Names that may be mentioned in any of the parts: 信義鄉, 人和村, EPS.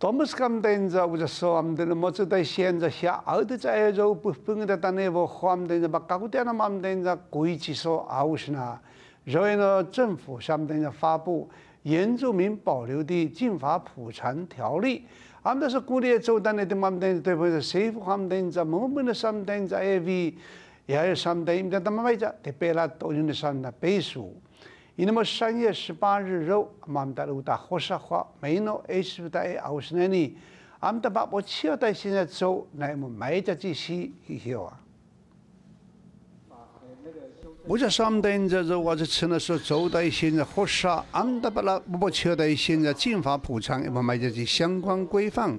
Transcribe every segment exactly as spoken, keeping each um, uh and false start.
Thomas Camdenza uza soamdena moza da sienza sia alde zaezo bufunga danevo huamdenza bakagutena mamdenza guichi so ausna。瑞呢，政府下面呢发布《原住民保留地禁法普查条例》。俺们是鼓励州当地的我们的对不对？谁不我们的在某某的上面在 A V， 也有上面在他们外家特别啦，都用的上的倍数。那么三月十八日后，我们的乌达火山花没弄 H 在奥斯那里，俺们的把我七代现在州来我们买家这些以后啊。 我在上等这这，我在吃那说走的一些呢，火烧，俺们不啦不不吃的一些呢，禁法补偿，我们买这些相关规范，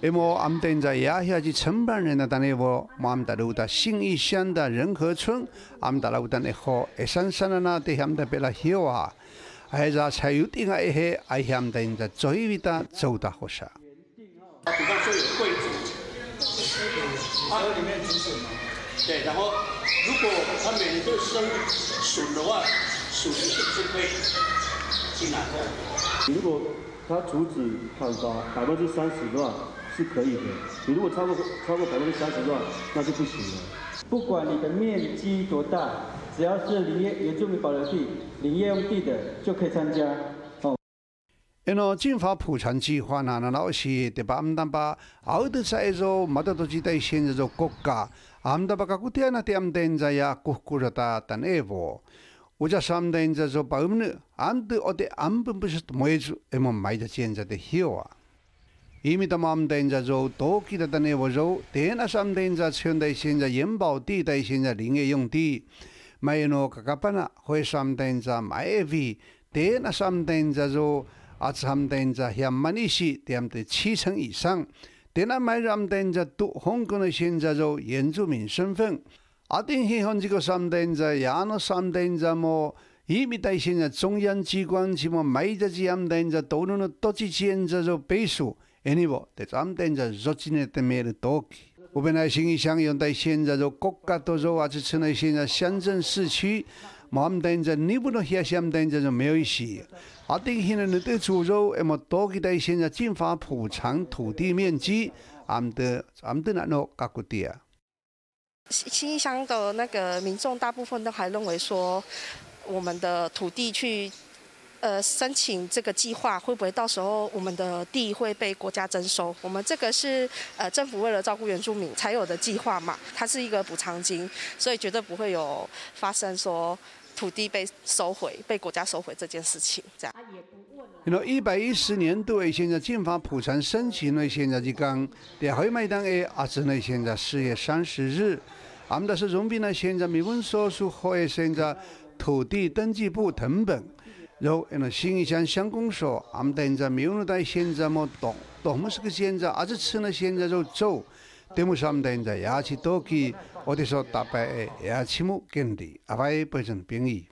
那么俺们等在亚下去承办人呢，当然我我们在路的信义乡的仁和村，俺们在路的那河，哎，山山的那对俺们的别啦有啊，还是才有点个一些，哎，俺们等在最伟大走的火烧。比方说有贵族，他里面只是对，然后。 如果他每年都生笋的话，笋是不是可以进来的？如果他阻止砍伐百分之三十的话，是可以的。你如果超过超过百分之三十的话，那是不行的。不管你的面积多大，只要是林业原住民保留地、林业用地的，就可以参加。 那禁法普查计划呢？那那些对吧？我们那把奥德赛州、马德多吉带现在做国家，我们那把古天那对我们现在呀，苦苦的打打内部。我家上面现在做保姆，俺对我的俺本不是没做，我们买的现在的有啊。因为他们我们现在做多起的打内部做，对那上面现在现在现在研保地带现在林业用地，买那个干巴那会上面现在买地，对那上面现在做。 啊，他们等在像马来西亚，他们的七成以上，对那买他们等在都香港的现在做原住民身份，啊，等香港这个他们等在，也那他们等在么，因为在现在中央机关什么买这些他们等在都弄了多几千在做倍数，因为不，对他们等在做起来的没得多。我本来心里想用在现在做国家都做啊，就成了现在乡镇市区。 Mamdenza nibuno hia shamdenza no meoishi。啊，对现在你对株洲，那么多给在现在禁法补偿土地面积，俺们的俺们的那诺搞过的啊。新义乡的那个民众大部分都还认为说，我们的土地去呃申请这个计划，会不会到时候我们的地会被国家征收？我们这个是呃政府为了照顾原住民才有的计划嘛，它是一个补偿金，所以绝对不会有发生说。 土地被收回，被国家收回这件事情，这样。那一百一十年度的现在禁法普查申请呢，现在就讲，在海麦当的啊，是呢现在四月三十日，俺们的是农民呢现在没问所属和现在土地登记簿誊本，然后那新义乡乡公所，俺们现在没有在现在么懂，懂么是个现在，而是吃呢现在就走，对么上面在也去多去。 我哋所搭配嘅也全部跟地，阿位本身便宜。